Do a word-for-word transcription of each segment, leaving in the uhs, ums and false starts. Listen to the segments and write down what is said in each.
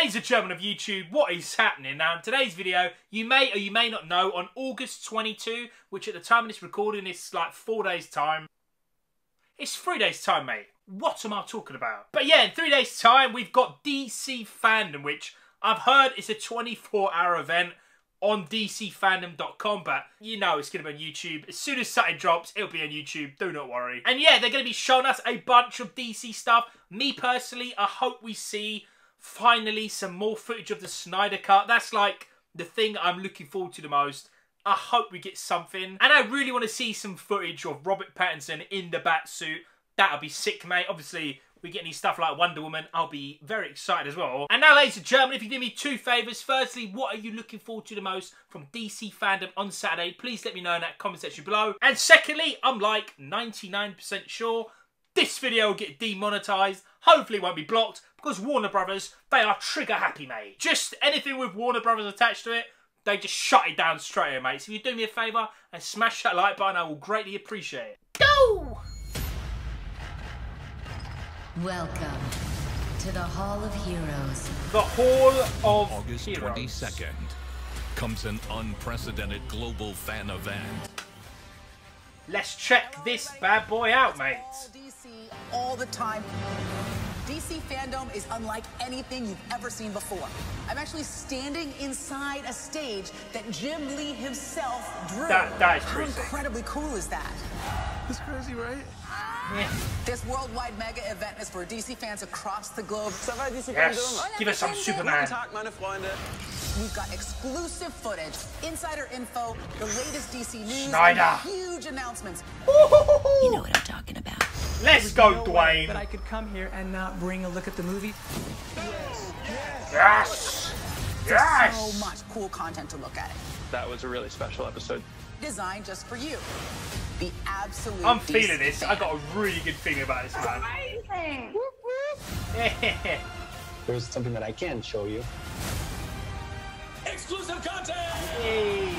Ladies and gentlemen of YouTube, what is happening? Now, in today's video, you may or you may not know, on August twenty-second, which at the time of this recording is like four days' time. It's three days' time, mate. What am I talking about? But yeah, in three days' time, we've got D C Fandom, which I've heard is a twenty-four hour event on D C Fandom dot com, but you know it's going to be on YouTube. As soon as something drops, it'll be on YouTube. Do not worry. And yeah, they're going to be showing us a bunch of D C stuff. Me personally, I hope we see finally some more footage of the Snyder Cut. That's like the thing I'm looking forward to the most. I hope we get something. And I really want to see some footage of Robert Pattinson in the Batsuit. That'll be sick, mate. Obviously, we get any stuff like Wonder Woman, I'll be very excited as well. And now, ladies and gentlemen, if you do me two favours. Firstly, what are you looking forward to the most from D C Fandom on Saturday? Please let me know in that comment section below. And secondly, I'm like ninety-nine percent sure this video will get demonetised. Hopefully it won't be blocked because Warner Brothers, they are trigger happy, mate. Just anything with Warner Brothers attached to it, they just shut it down straight away, mate. So if you do me a favour and smash that like button, I will greatly appreciate it. Go! Welcome to the Hall of Heroes. The Hall of August Heroes. August twenty-second comes an unprecedented global fan event. Let's check this bad boy out, mate. D C all the time. D C Fandom is unlike anything you've ever seen before. I'm actually standing inside a stage that Jim Lee himself drew. That, that is crazy. How incredibly cool is that? That's crazy, right? Yeah. This worldwide mega event is for D C fans across the globe. Yes, give us some Superman. We've got exclusive footage, insider info, the latest D C news, Snyder. Huge announcements. You know what I'm talking about. Let's go, no Dwayne. But I could come here and not bring a look at the movie. Yes. Yes. Yes. Yes. So much cool content to look at. That was a really special episode. Designed just for you. The absolute I'm feeling this. Fan. I got a really good feeling about this, man. Amazing. Yeah. There's something that I can show you. Exclusive content. Yay.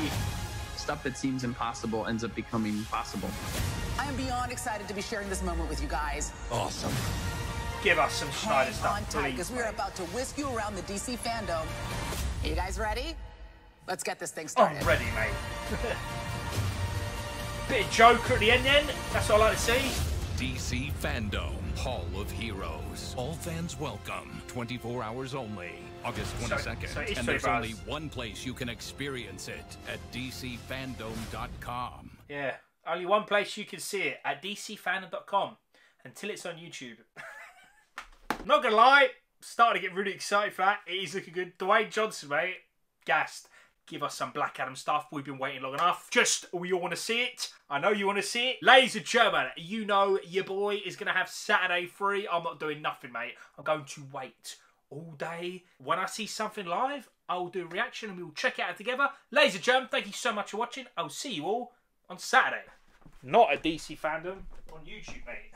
Stuff that seems impossible ends up becoming possible. I am beyond excited to be sharing this moment with you guys. Awesome. Give us some Snyder stuff, please. Because we are about to whisk you around the D C Fandom. Are you guys ready? Let's get this thing started. I'm ready, mate. Bit of Joker at the end, then. That's what I like to see. D C Fandom, Hall of Heroes. All fans welcome. twenty-four hours only. August twenty-second. So, so and there's only one place you can experience it at D C Fandom dot com. Yeah. Only one place you can see it at D C Fandom dot com until it's on YouTube. Not gonna lie, starting to get really excited for that. It is looking good. Dwayne Johnson, mate. Gassed. Give us some Black Adam stuff. We've been waiting long enough. Just, we all want to see it. I know you want to see it. Ladies and gentlemen, you know your boy is going to have Saturday free. I'm not doing nothing, mate. I'm going to wait all day. When I see something live, I'll do a reaction and we'll check it out together. Ladies and gentlemen, thank you so much for watching. I'll see you all on Saturday. Not at D C Fandom, on YouTube, mate.